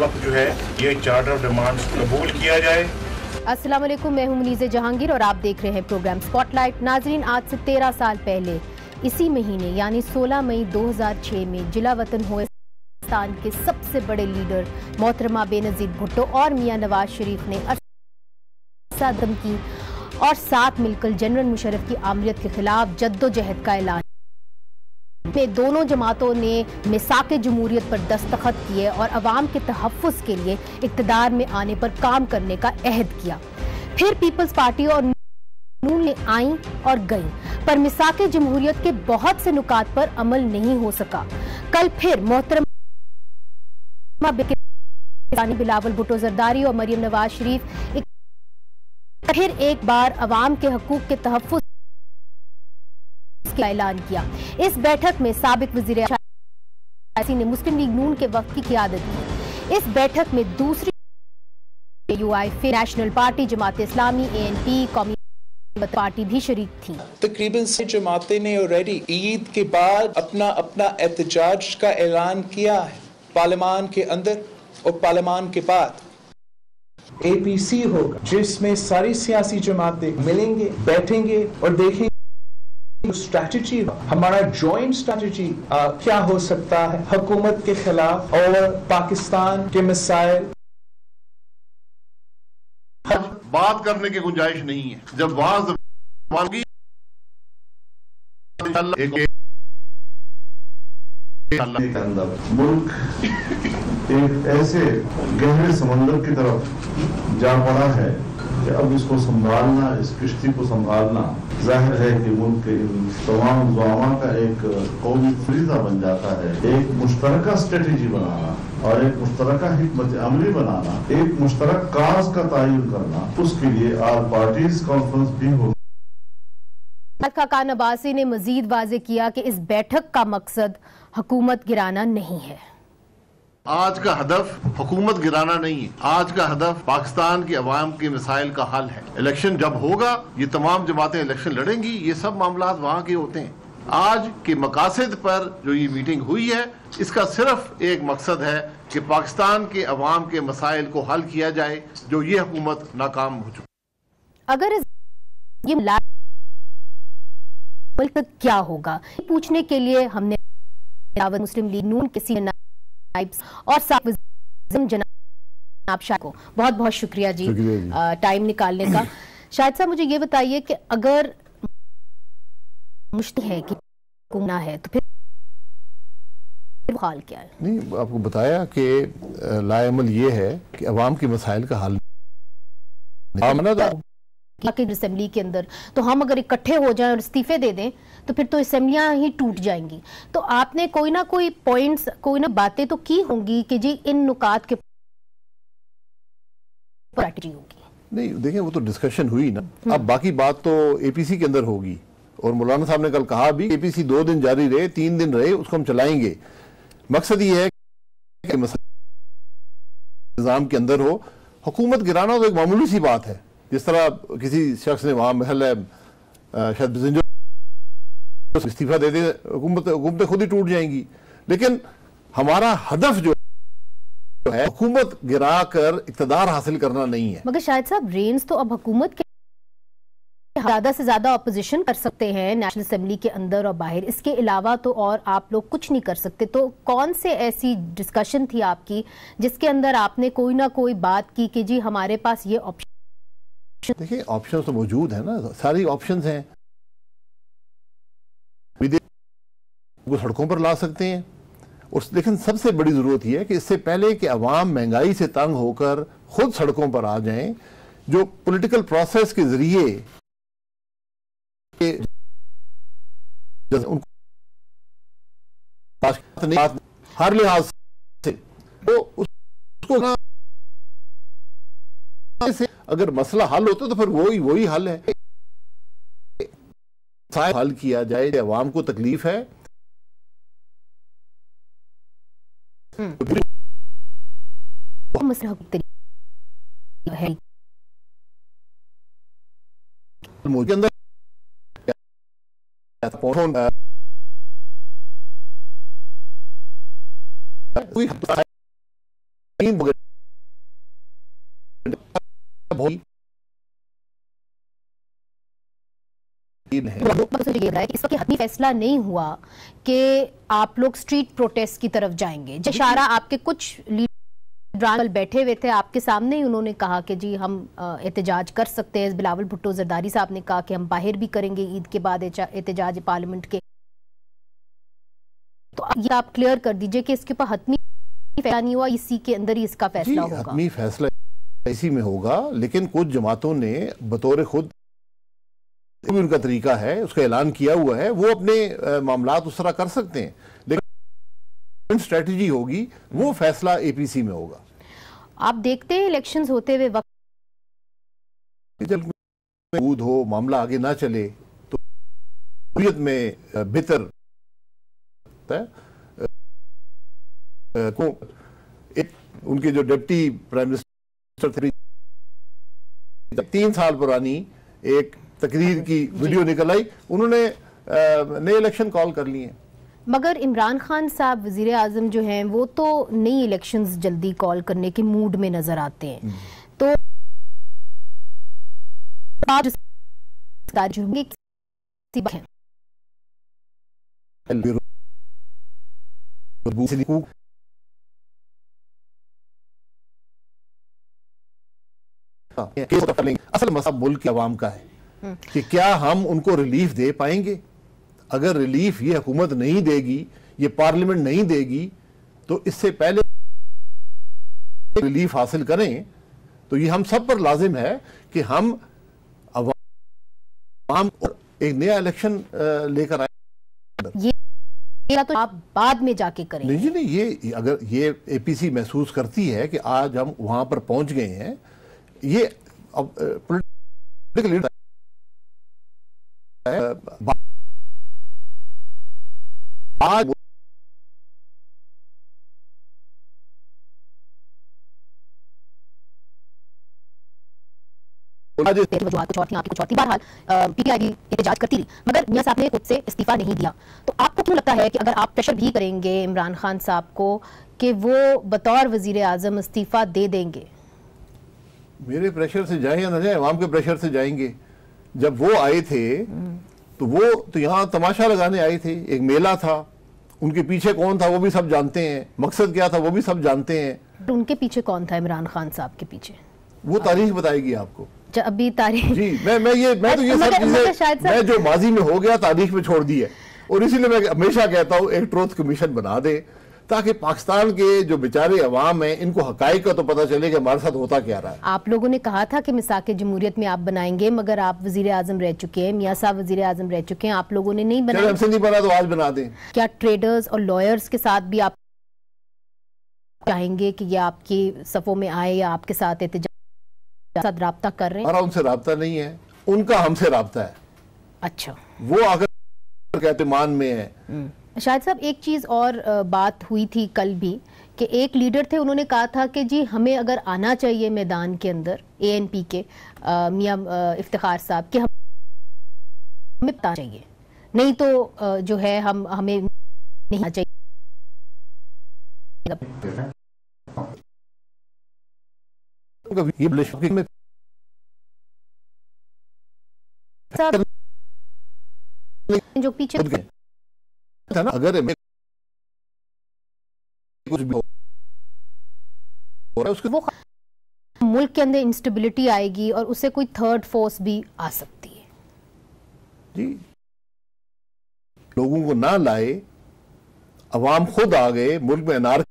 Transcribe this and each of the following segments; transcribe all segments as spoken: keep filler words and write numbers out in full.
वक्त जो है ये चार्टर ऑफ डिमांड्स कबूल किया जाए। अस्सलाम वालेकुम, मैं हूं मुनीज़े जहांगीर और आप देख रहे हैं प्रोग्राम स्पॉटलाइट। नाजरीन, आज से तेरह साल पहले इसी महीने यानी सोलह मई दो हज़ार छह में जिला वतन हुए पाकिस्तान के सबसे बड़े लीडर मोहतरमा बेनज़ीर भुट्टो और मियां नवाज शरीफ ने असदम की और साथ मिलकर जनरल मुशर्रफ की आमरीत के खिलाफ जद्दोजहद का ऐलान में दोनों जमातों ने मिसाक जमहूरियत पर दस्तखत किए और अवाम के तहफ़्फ़ुज़ के लिए इक़्तिदार में आने पर काम करने का अहद किया। फिर पीपल्स पार्टी और नून ने आईं और गईं, पर मिसाक जमहूरियत के बहुत से नुकात पर अमल नहीं हो सका। कल फिर मोहतरमा बिलावल भुट्टो जरदारी और मरियम नवाज शरीफ एक फिर एक बार अवाम के हकूक के तहफ़्फ़ुज़ का ऐलान किया। इस बैठक में साबिक वज़ीर आज़म ने मुस्लिम लीग नून के वक्त की क़ियादत की। इस बैठक में दूसरी UIF, national party, Jamaat-e-Islami, ANP, Qaumi party भी शरीक थी। तकरीबन से जमातें ने ऑलरेडी ईद के बाद अपना अपना एहतजाज का ऐलान किया है, पार्लियामान के अंदर और पार्लियामान के बाद। ए पी सी होगा जिसमें सारी सियासी जमातें मिलेंगे, बैठेंगे और देखेंगे स्ट्रैटेजी, हमारा जॉइंट स्ट्रैटेजी क्या हो सकता है हुकूमत के खिलाफ और पाकिस्तान के मसाइल। बात करने की गुंजाइश नहीं है। जब वहां मुल्क एक ऐसे गहरे समंदर की तरफ जा पड़ा है कि अब इसको संभालना, इस किश्ती को संभालना, जाहिर है कि मुल्क के तमाम ज़ुआमा का एक कौमी फरीज़ा बन जाता है। एक मुश्तरका स्ट्रेटजी बनाना और एक मुश्तरका हिकमत अमली बनाना, एक मुश्तरक काज का तयन करना, उसके लिए आल पार्टीज कॉन्फ्रेंस भी हो। शाहिद खाकान अब्बासी ने मजीद वाजे किया कि इस बैठक का मकसद हुकूमत गिराना नहीं है। आज का हदफ हुकूमत गिराना नहीं है, आज का हदफ पाकिस्तान के अवाम के मसाइल का हल है। इलेक्शन जब होगा ये तमाम जमातें इलेक्शन लड़ेंगी, ये सब मामलात वहाँ के होते हैं। आज के मकासद पर जो ये मीटिंग हुई है इसका सिर्फ एक मकसद है कि पाकिस्तान के अवाम के मसाइल को हल किया जाए जो ये हुकूमत नाकाम हो चुकी। अगर ये क्या होगा पूछने के लिए हमने मुस्लिम लीग नून किसी और जनाब शाह को बहुत बहुत शुक्रिया जी, जी। टाइम निकालने का। शायद साहब मुझे ये बताइए कि अगर मुश्किल है कि कोना है तो फिर हाल क्या है? नहीं, आपको बताया कि लायमल ये है कि अवाम के मसाइल का हाल असेंबली के अंदर, तो हम अगर इकट्ठे हो जाएं और इस्तीफे दे दें तो फिर तो असेंबलियां ही टूट जाएंगी। तो आपने कोई ना कोई पॉइंट्स, कोई ना बातें तो की होंगी कि जी इन नुकात के स्ट्रैटेजी होगी। नहीं देखें, वो तो डिस्कशन हुई ना, अब बाकी बात तो ए पी सी के अंदर होगी। और मौलाना साहब ने कल कहा भी ए पी सी दो दिन जारी रहे, तीन दिन रहे, उसको हम चलाएंगे। मकसद ये है कि निजाम के अंदर हो। हुकूमत गिराना तो एक मामूली सी बात है, जिस तरह किसी शख्स ने वहाँ महल शायद इस्तीफा दे दें, हुकूमतें खुद ही टूट जाएंगी। लेकिन हमारा हदफ जो है हुकूमत गिरा कर इक़्तिदार हासिल करना नहीं है। मगर शायद साहब रेंज तो अब हुकूमत के ज्यादा से ज्यादा अपोजिशन कर सकते हैं नेशनल असेंबली के अंदर और बाहर, इसके अलावा तो और आप लोग कुछ नहीं कर सकते। तो कौन से ऐसी डिस्कशन थी आपकी जिसके अंदर आपने कोई ना कोई बात की कि जी हमारे पास ये ऑप्शन? देखिए ऑप्शन तो मौजूद है ना, सारी ऑप्शंस हैं। वो सड़कों पर ला सकते हैं, और लेकिन सबसे बड़ी ज़रूरत यह है कि इससे पहले कि अवाम महंगाई से तंग होकर खुद सड़कों पर आ जाएं, जो पॉलिटिकल प्रोसेस के जरिए उनको हर लिहाज से तो उसको से अगर मसला हल होता तो फिर वही वही हल है, हल किया जाए। अवाम को तकलीफ है, तीन है, इसका हतमी फैसला नहीं हुआ कि आप लोग स्ट्रीट प्रोटेस्ट की तरफ जाएंगे। इशारा आपके कुछ लीडर बैठे हुए थे आपके सामने ही, उन्होंने कहा कि जी हम एहतजाज कर सकते हैं। बिलावल भुट्टो जरदारी साहब ने कहा कि हम बाहर भी करेंगे ईद के बाद एहतजाज पार्लियामेंट के। तो ये आप क्लियर कर दीजिए कि इसके ऊपर हतमी फैसला नहीं हुआ, इसी के अंदर ही इसका फैसला होगा। हतमी फैसला इसी में होगा, लेकिन कुछ जमातों ने बतौर खुद भी उनका तरीका है, उसका ऐलान किया हुआ है, वो अपने मामलात उस तरह कर सकते हैं, लेकिन स्ट्रेटजी होगी वो फैसला एपीसी में होगा। आप देखते हैं इलेक्शंस होते हुए वक्त मौजूद हो, मामला आगे ना चले तो में बेहतर को एक, उनके जो डिप्टी प्राइम मिनिस्टर थे तीन साल पुरानी एक तकरीर की वीडियो निकल आई, उन्होंने नए इलेक्शन कॉल कर लिए। मगर इमरान खान साहब वजीर आजम जो हैं वो तो नई इलेक्शंस जल्दी कॉल करने के मूड में नजर आते हैं, तो असल मसला मुल्क की आवाम का है कि क्या हम उनको रिलीफ दे पाएंगे। अगर रिलीफ ये हुकूमत नहीं देगी, ये पार्लियामेंट नहीं देगी, तो इससे पहले रिलीफ हासिल करें, तो ये हम सब पर लाजिम है कि हम अवाम को एक नया इलेक्शन लेकर आए। ये, ये तो आप बाद में जाके करें। नहीं जी नहीं, ये अगर ये एपीसी महसूस करती है कि आज हम वहां पर पहुंच गए हैं, ये अब पॉलिटिकल आज एहतजाज करती रही, मगर मियां साहब ने खुद से इस्तीफा नहीं दिया। तो आपको क्यों लगता है कि अगर आप प्रेशर भी करेंगे इमरान खान साहब को कि वो बतौर वजीर आजम इस्तीफा दे देंगे? मेरे प्रेशर से जाए या ना जाए, आवाम के प्रेशर से जाएंगे। जब वो आए थे तो वो तो यहाँ तमाशा लगाने आए थे, एक मेला था, उनके पीछे कौन था वो भी सब जानते हैं, मकसद क्या था वो भी सब जानते हैं। तो उनके पीछे कौन था इमरान खान साहब के पीछे? वो तारीख बताएगी आपको। अभी तारीख जी मैं मैं ये मैं तो ये सब चीजें मैं जो माजी में हो गया तारीख में छोड़ दी है, और इसीलिए मैं हमेशा कहता हूँ एक ट्रूथ कमीशन बना दे ताकि पाकिस्तान के जो बेचारे अवाम हैं इनको हकाइक का तो पता चले कि हमारे साथ होता क्या रहा है। आप लोगों ने कहा था कि मिसाके जमहूरियत में आप बनाएंगे, मगर आप वजीर आजम रह चुके हैं, मियां साहब वजीर आजम रह चुके हैं, आप लोगों ने नहीं बनाया। हमसे नहीं बना तो आज बना दें। क्या ट्रेडर्स और लॉयर्स के साथ भी आप चाहेंगे कि ये आपकी सफों में आए या आपके साथ एहतजाज राब्ता कर रहे हैं? हमारा उनसे राब्ता नहीं है, उनका हमसे राब्ता है। अच्छा, वो आकर एतमान में है। शाहिद साहब, एक चीज़ और बात हुई थी कल भी कि एक लीडर थे, उन्होंने कहा था कि जी हमें अगर आना चाहिए मैदान के अंदर, एएनपी के मियां इफ्तिखार साहब के, हमें पता चाहिए नहीं तो आ, जो है हम हमें नहीं आना चाहिए। जो पीछे था ना, अगर कुछ भी हो रहा है उसके वो मुल्क के अंदर इंस्टेबिलिटी आएगी और उससे कोई थर्ड फोर्स भी आ सकती है। जी, लोगों को ना लाए, अवाम खुद आ गए मुल्क में अनारकी,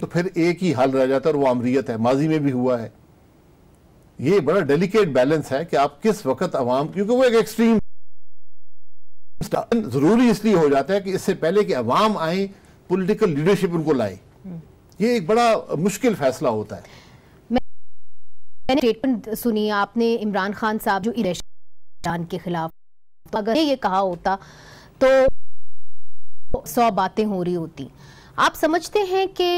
तो फिर एक ही हाल रह जाता है और वो अमरियत है, माजी में भी हुआ है। ये बड़ा डेलिकेट बैलेंस है कि आप किस वक्त अवाम, क्योंकि वो एक एक्सट्रीम जरूरी इसलिए हो जाता है कि इससे पहले कि अवाम आए पॉलिटिकल लीडरशिप उनको लाए, ये एक बड़ा मुश्किल फैसला होता है। मैं, मैंने स्टेटमेंट सुनी आपने इमरान खान साहब जो ईरान के खिलाफ, तो अगर ये कहा होता तो सौ बातें हो रही होती। आप समझते हैं कि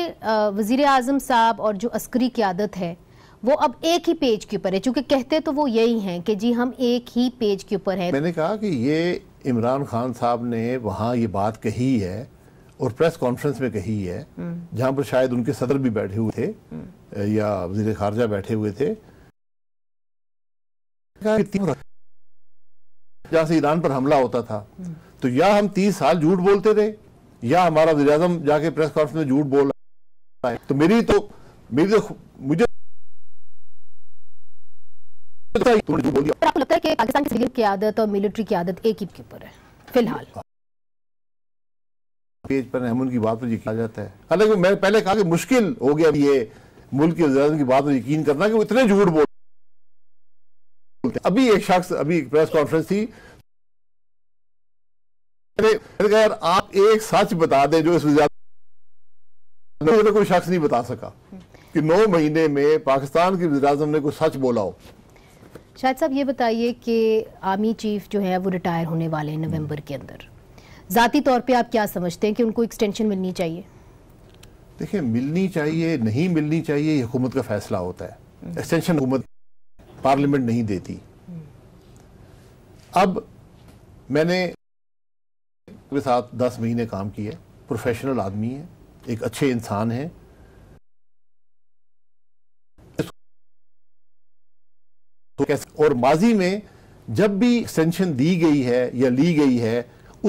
वजीर आजम साहब और जो अस्करी क़यादत है वो अब एक ही पेज के ऊपर है, चूंकि कहते तो वो यही हैं कि जी हम एक ही पेज के ऊपर हैं। मैंने कहा कि ये इमरान खान साहब ने वहाँ ये बात कही है और प्रेस कॉन्फ्रेंस में कही है, जहां पर शायद उनके सदर भी बैठे हुए थे या वज़ीर खारजा बैठे हुए थे, जहां से ईरान पर हमला होता था। तो या हम तीस साल झूठ बोलते रहे या हमारा वज़ीर आज़म जाके प्रेस कॉन्फ्रेंस में झूठ बोल रहा है। तो मेरी तो मेरी तो मुझे तो आपको लगता है कि पाकिस्तान की सिविलियन की आदत और मिलिट्री की आदत एक ही के ऊपर है फिलहाल? पेज पर हम उनकी बात पर यकीन आ जाता है, हालांकि मैं पहले कहा कि मुश्किल हो गया ये मुल्क के वज़ीर-ए-आज़म की बात पर यकीन करना कि वो इतने झूठ बोलते। अभी एक शख्स अभी एक प्रेस कॉन्फ्रेंस थी, यार आप एक सच बता दें जो इस वज़ीर-ए-आज़म को कोई शख्स नहीं बता सका कि नौ महीने में पाकिस्तान के वज़ीर-ए-आज़म ने कोई सच बोला हो। शायद साहब ये बताइए कि आर्मी चीफ जो है वो रिटायर होने वाले हैं नवंबर के अंदर, ज़ाती तौर पे आप क्या समझते हैं कि उनको एक्सटेंशन मिलनी चाहिए? देखिए मिलनी चाहिए नहीं मिलनी चाहिए ये हुकूमत का फैसला होता है, एक्सटेंशन हुकूमत पार्लियामेंट नहीं देती। अब मैंने के साथ दस महीने काम किए, प्रोफेशनल आदमी है, एक अच्छे इंसान है, और माजी में जब भी एक्सटेंशन दी गई है या ली गई है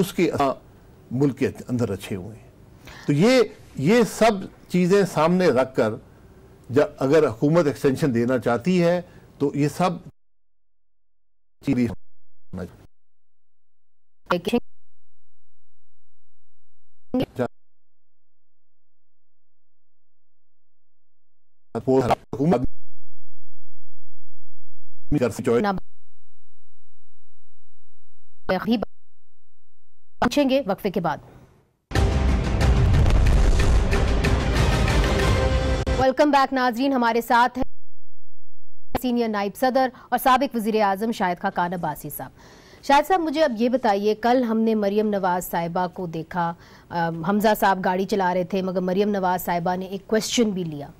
उसके मुल्क के अंदर अच्छे हुए हैं। तो ये ये सब चीज़ें सामने रख कर जब अगर हुकूमत एक्सटेंशन देना चाहती है तो ये सब चीज़ें कर सकते पूछेंगे वक्फे के बाद। वेलकम बैक नाजरीन, हमारे साथ है सीनियर नायब सदर और साबिक वजीर आजम शाहिद खाकान अब्बासी साहब। शाहिद साहब मुझे अब ये बताइए, कल हमने मरियम नवाज साहिबा को देखा, आ, हमजा साहब गाड़ी चला रहे थे मगर मरियम नवाज साहिबा ने एक क्वेश्चन भी लिया,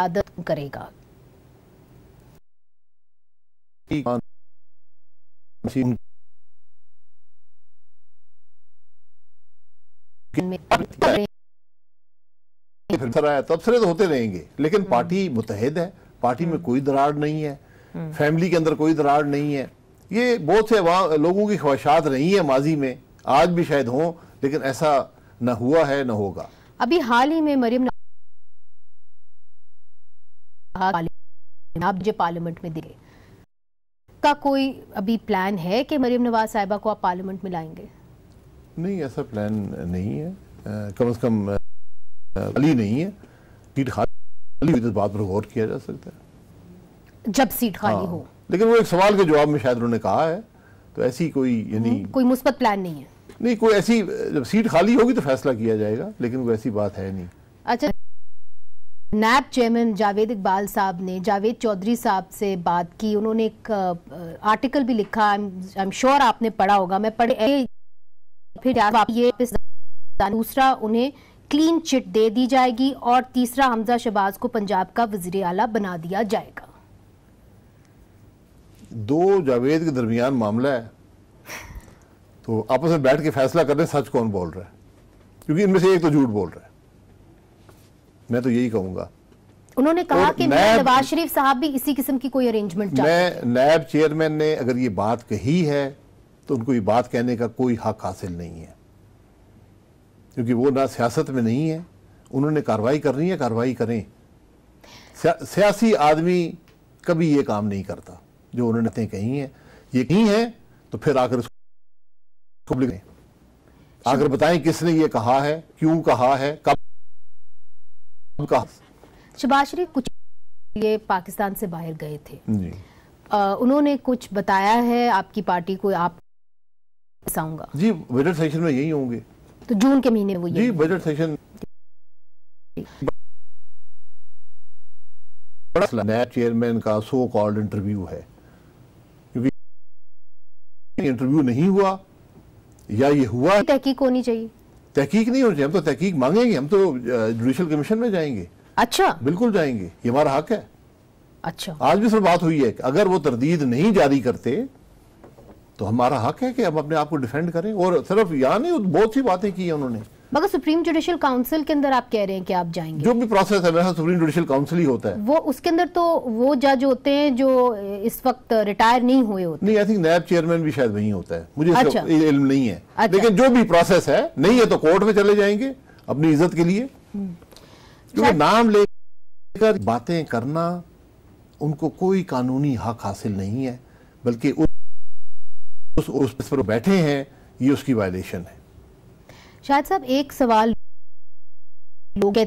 आदत करेगा तबसरे तो होते रहेंगे, लेकिन पार्टी मुतहद है, पार्टी में कोई दरार नहीं है, फैमिली के अंदर कोई दरार नहीं है। ये बहुत से वहाँ लोगों की ख्वाहिशात रही है माजी में, आज भी शायद हो, लेकिन ऐसा ना हुआ है ना होगा। अभी हाल ही में मरियम आप जो पार्लियामेंट में दिए का कोई अभी प्लान है कि मरियम नवाज साहिबा को आप पार्लियामेंट में लाएंगे? नहीं, ऐसा प्लान नहीं है, कम से कम खाली नहीं है, सीट खाली हुई तो बात पर गौर किया जा सकता है जब सीट खाली हाँ। हो, लेकिन वो एक सवाल के जवाब में शायद उन्होंने कहा है, तो ऐसी कोई यानी कोई मुस्बत प्लान नहीं है। नहीं, कोई ऐसी जब सीट खाली होगी तो फैसला किया जाएगा, लेकिन वो ऐसी बात है नहीं। अच्छा, नैब चेयरमैन जावेद इकबाल साहब ने जावेद चौधरी साहब से बात की, उन्होंने एक आर्टिकल भी लिखा, आई एम श्योर आपने पढ़ा होगा, मैं पढ़ फिर ये दूसरा उन्हें क्लीन चिट दे दी जाएगी और तीसरा हमजा शहबाज को पंजाब का वजीर आला बना दिया जाएगा। दो जावेद के दरमियान मामला है, तो आपस में बैठ के फैसला कर रहे हैं सच कौन बोल रहा है, क्योंकि इनमें से एक तो झूठ बोल रहा है। मैं तो यही कहूंगा। उन्होंने कहा कि नवाज शरीफ साहब भी इसी किस्म की कोई अरेंजमेंट चाहते हैं। मैं नैब चेयरमैन ने अगर ये बात कही है तो उनको ये बात कहने का कोई हक हासिल नहीं है, क्योंकि वो ना सियासत में नहीं है। उन्होंने कार्रवाई करनी है, कार्रवाई करें। सियासी आदमी कभी ये काम नहीं करता जो उन्होंने कही है। ये कही है तो फिर आकर उसको आकर बताएं किसने ये कहा है, क्यों कहा है, कब। शहबाज शरीफ कुछ ये पाकिस्तान से बाहर गए थे जी। आ, उन्होंने कुछ बताया है आपकी पार्टी को? आप जी बजट सेशन में यही होंगे, तो जून के महीने वो जी बजट सेशन नया चेयरमैन का सो कॉल्ड इंटरव्यू है, क्योंकि इंटरव्यू नहीं हुआ या ये हुआ। तहकीक होनी चाहिए। तहकीक नहीं होनी चाहिए, हम तो तहकीक मांगेंगे, हम तो जुडिशल कमीशन में जाएंगे। अच्छा, बिल्कुल जाएंगे, ये हमारा हक है। अच्छा, आज भी सर बात हुई है कि अगर वो तरदीद नहीं जारी करते तो हमारा हक है कि हम अपने आप को डिफेंड करें। और सिर्फ यहाँ नहीं, बहुत सी बातें की हैं उन्होंने। मगर सुप्रीम जुडिशियल काउंसिल के अंदर आप कह रहे हैं कि आप जाएंगे, जो भी प्रोसेस है वैसा सुप्रीम जुडिशियल काउंसिल ही होता है, वो उसके अंदर तो वो जज होते हैं जो इस वक्त रिटायर नहीं हुए होते। नहीं, आई थिंक नैब चेयरमैन भी शायद वही होता है, मुझे अच्छा। इल्म नहीं है अच्छा। लेकिन जो भी प्रोसेस है, नहीं है तो कोर्ट में चले जाएंगे अपनी इज्जत के लिए, क्योंकि नाम लेकर बातें करना उनको कोई कानूनी हक हासिल नहीं है, बल्कि उस पर बैठे हैं ये उसकी वायलेशन है। शायद साहब एक सवाल लोग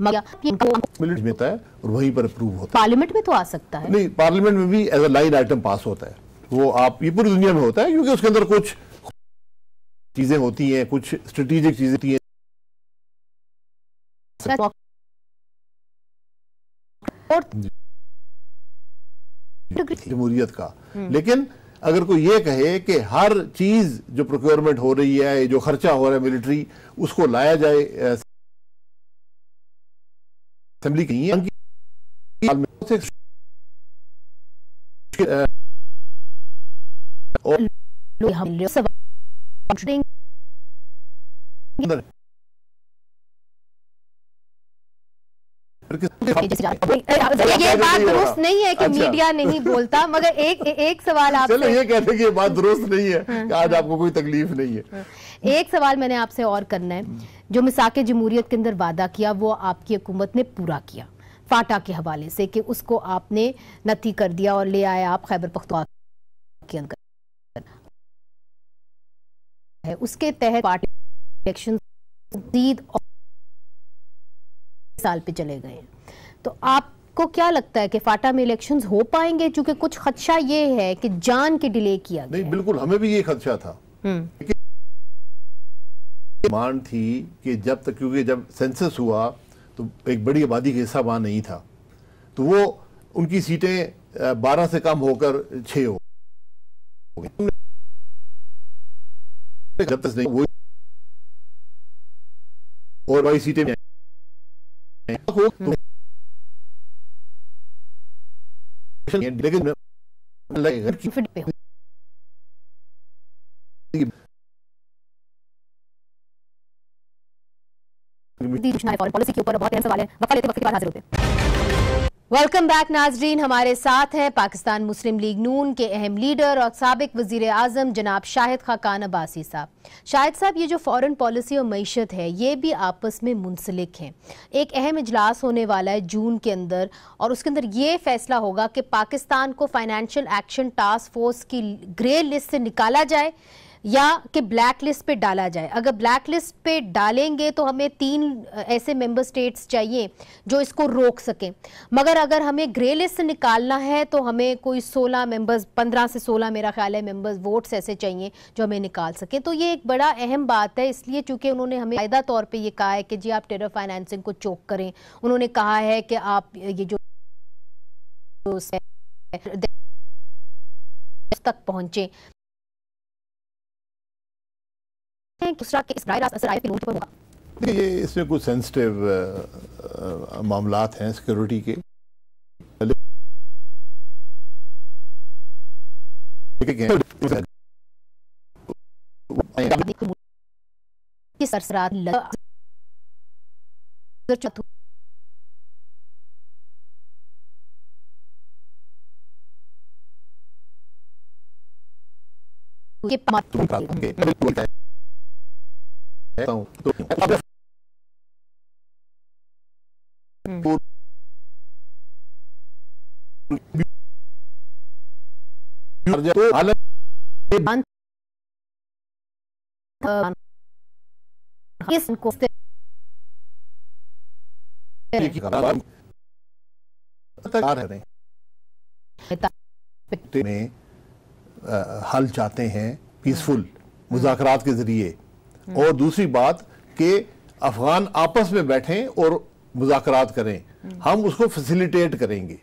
पार्लियामेंट में है और वहीं पर अप्रूव होता है। पार्लियामेंट में तो आ सकता है। नहीं, पार्लियामेंट में भी as a line item pass होता है, वो आप ये पूरी दुनिया में होता है, क्योंकि उसके अंदर कुछ चीजें होती हैं, कुछ स्ट्रेटेजिक चीजें होती हैं। जमहूरियत का, लेकिन अगर कोई ये कहे कि हर चीज जो प्रोक्योरमेंट हो रही है, जो खर्चा हो रहा है मिलिट्री, उसको लाया जाए असेंबली ये बात दुरुस्त नहीं है कि मीडिया नहीं बोलता, मगर एक एक सवाल आप चलो ये कहते हैं कि ये बात दुरुस्त नहीं है, आज आपको कोई तकलीफ नहीं है। एक सवाल मैंने आपसे और करना है, जो मिसाके जमहूरियत के अंदर वादा किया वो आपकी हुकूमत ने पूरा किया, फाटा के हवाले से कि उसको आपने नती कर दिया और ले आए आप खैबर पख्तूनख्वा के अंदर, उसके तहत पार्टी इलेक्शन साल पे चले गए, तो आपको क्या लगता है कि फाटा में इलेक्शंस हो पाएंगे? चूंकि कुछ खदशा ये है कि जान के डिले किया गया। नहीं, बिल्कुल हमें भी ये खदशा था, मांग थी कि जब तक, क्योंकि जब सेंसस हुआ तो एक बड़ी आबादी का हिस्सा वहाँ नहीं था, तो वो उनकी सीटें बारह से कम होकर छः हो गई, जब तक नहीं वो और वही सीटें में लेकिन पॉलिसी के ऊपर बहुत अहम सवाल है। लेते वक्त के बाद हाजिर होते हैं। वेलकम बैक नाजरीन, हमारे साथ हैं पाकिस्तान मुस्लिम लीग नून के अहम लीडर और साबिक वजीर आजम जनाब शाहिद खाकान अब्बासी साहब। शाहिद साहब, ये जो फॉरेन पॉलिसी और मैशत है ये भी आपस में मुंसलिक हैं। एक अहम इजलास होने वाला है जून के अंदर और उसके अंदर ये फैसला होगा कि पाकिस्तान को फाइनेंशियल एक्शन टास्क फोर्स की ग्रे लिस्ट से निकाला जाए या कि ब्लैक लिस्ट पे डाला जाए। अगर ब्लैक लिस्ट पे डालेंगे तो हमें तीन ऐसे मेंबर स्टेट्स चाहिए जो इसको रोक सकें, मगर अगर हमें ग्रे लिस्ट से निकालना है तो हमें कोई सोलह मेंबर्स, पंद्रह से सोलह मेरा ख्याल है मेंबर्स वोट्स ऐसे चाहिए जो हमें निकाल सकें। तो ये एक बड़ा अहम बात है, इसलिए चूंकि उन्होंने हमें कायदा तौर पर यह कहा है कि जी आप टेरर फाइनेंसिंग को चोक करें, उन्होंने कहा है कि आप ये जो तक पहुँचें के ये इसमें कुछ सेंसिटिव मामलात हैं सिक्योरिटी के, तो हल चाहते हैं पीसफुल मुज़ाकरात के ज़रिए, और दूसरी बात कि अफ़गान आपस में बैठें और मुज़ाकरात करें, हम उसको फैसिलिटेट करेंगे।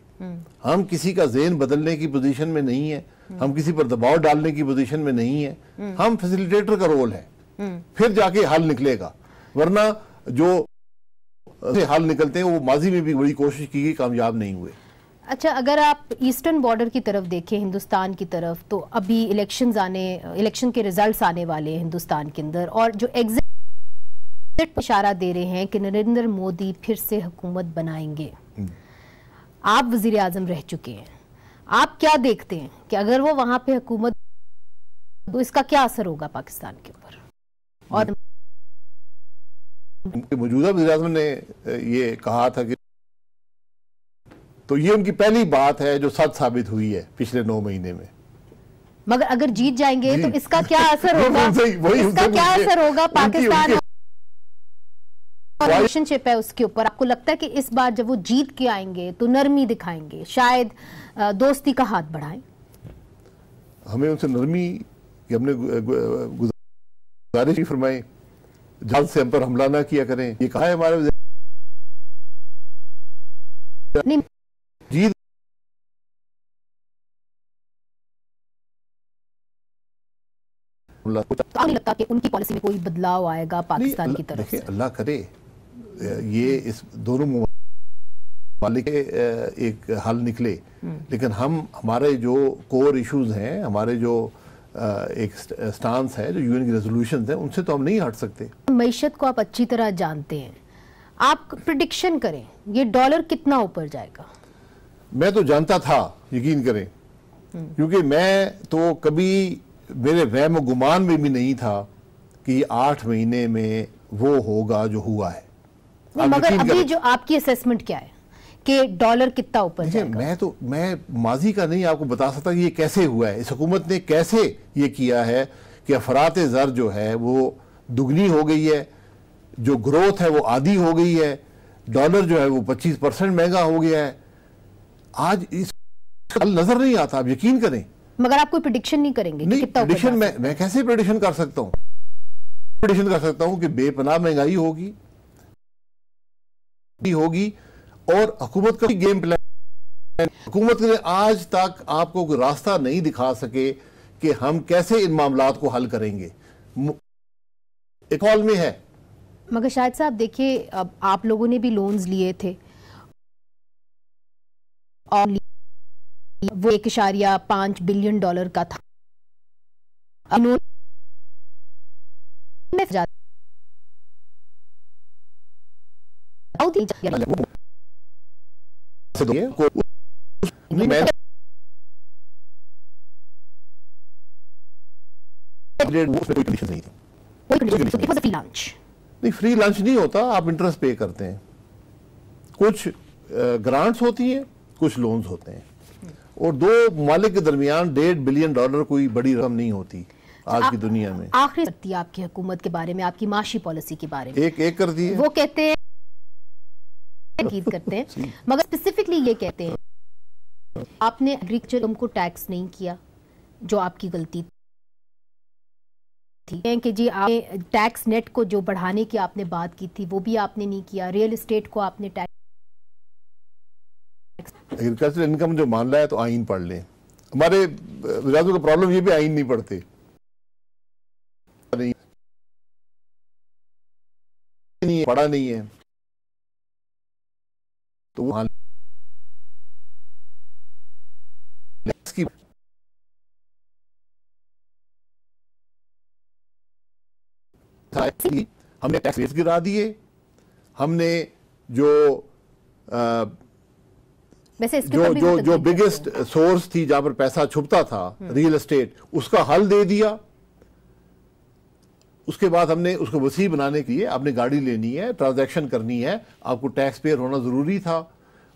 हम किसी का ज़हन बदलने की पोजीशन में नहीं है, हम किसी पर दबाव डालने की पोजीशन में नहीं है, हम फैसिलिटेटर का रोल है, फिर जाके हल निकलेगा। वरना जो हल निकलते हैं वो माजी में भी बड़ी कोशिश की गई, कामयाब नहीं हुए। अच्छा, अगर आप ईस्टर्न बॉर्डर की तरफ देखें हिंदुस्तान की तरफ, तो अभी इलेक्शंस आने, इलेक्शन के रिजल्ट्स आने वाले हैं हिंदुस्तान के अंदर, और जो एग्जिट इशारा दे रहे हैं कि नरेंद्र मोदी फिर से हुकूमत बनाएंगे। आप वजीर आजम रह चुके हैं, आप क्या देखते हैं कि अगर वो वहाँ पे हुकूमत, तो इसका क्या असर होगा पाकिस्तान के ऊपर? और मौजूदा वज़ीर आज़म ने ये कहा था कि, तो ये उनकी पहली बात है जो सच साबित हुई है पिछले नौ महीने में। मगर अगर जीत जाएंगे तो इसका क्या असर होगा? इसका क्या असर होगा पाकिस्तान और रिलेशनशिप है उसके ऊपर? आपको लगता है कि इस बार जब वो जीत के आएंगे तो नरमी दिखाएंगे, शायद दोस्ती का हाथ बढ़ाएं? हमें उनसे नरमी कि हमने गुजारिश फरमाई, जल्द से हम पर हमला ना किया करें, ये कहा है हमारे जीत नहीं लगता कि उनकी पॉलिसी में कोई बदलाव आएगा पाकिस्तान की तरफ से। अल्लाह करे ये इस दोनों मालिक एक हल निकले, लेकिन हम हमारे जो कोर इश्यूज हैं, हमारे जो एक स्टांस है, जो यूएन की रेजोल्यूशन है, उनसे तो हम नहीं हट सकते। मैशत को आप अच्छी तरह जानते हैं, आप प्रेडिक्शन करें ये डॉलर कितना ऊपर जाएगा? मैं तो जानता था, यकीन करें, क्योंकि मैं तो कभी मेरे वहम गुमान में भी नहीं था कि आठ महीने में वो होगा जो हुआ है। मगर अभी जो आपकी असेसमेंट क्या है कि डॉलर कितना ऊपर जाएगा? मैं तो मैं माजी का नहीं आपको बता सकता कि ये कैसे हुआ है, इस हुकूमत ने कैसे ये किया है कि अफरात ज़र जो है वो दुगनी हो गई है, जो ग्रोथ है वो आधी हो गई है, डॉलर जो है वो पच्चीस परसेंट महंगा हो गया है। आज इस नजर नहीं आता, आप यकीन करें। मगर आप कोई प्रेडिक्शन नहीं करेंगे? नहीं, प्रेडिक्शन मैं, मैं कैसे प्रेडिक्शन कर सकता हूँ? प्रेडिक्शन कर सकता हूँ कि बेपनाह महंगाई होगी होगी और हुकूमत का गेम प्लान, हुकूमत ने आज तक आपको कोई रास्ता नहीं दिखा सके कि हम कैसे इन मामलात को हल करेंगे। एक हॉल में है। मगर शायद साहब देखिए, अब आप लोगों ने भी लोन्स लिए थे और वो एक इशारिया पांच बिलियन डॉलर का था, नहीं, फ्री लंच नहीं होता, आप इंटरेस्ट पे करते हैं। कुछ ग्रांट्स होती हैं, कुछ लोन्स होते हैं, और दो ममालिक के दरमियान डेढ़ बिलियन डॉलर कोई बड़ी रकम नहीं होती आज की दुनिया में। आखिरी आपकी हुकूमत के बारे में, आपकी माशी पॉलिसी के बारे में एक एक कर दी है। वो कहते हैं करते हैं, मगर स्पेसिफिकली ये कहते हैं आपने एग्रीकल्चर को टैक्स नहीं किया, जो आपकी गलती थी कि जी आपने टैक्स नेट को जो बढ़ाने की आपने बात की थी वो भी आपने नहीं किया, रियल एस्टेट को आपने टैक्स। एग्रीकल्चर इनकम जो मान रहा है तो आइन पढ़ लें, हमारे विरासतों का प्रॉब्लम ये भी आइन नहीं पढ़ते। नहीं पढ़ा नहीं है तो हमने टैक्स रेट गिरा दिए, हमने जो आ, जो जो जो बिगेस्ट सोर्स थी जहां पर पैसा छुपता था, रियल एस्टेट, उसका हल दे दिया। उसके बाद हमने उसको वसी बनाने के लिए, आपने गाड़ी लेनी है, ट्रांजैक्शन करनी है, आपको टैक्स पेयर होना ज़रूरी था,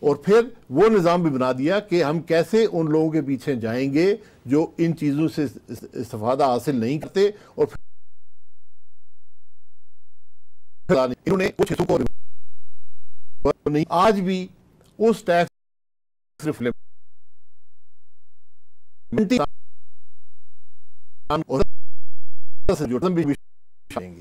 और फिर वो निज़ाम भी बना दिया कि हम कैसे उन लोगों के पीछे जाएंगे जो इन चीज़ों से इस्तेफादा हासिल नहीं करते। और फिर इन्होंने कुछ हिस्सों को नहीं, आज भी उस टैक्स और से जुड़ेंगे।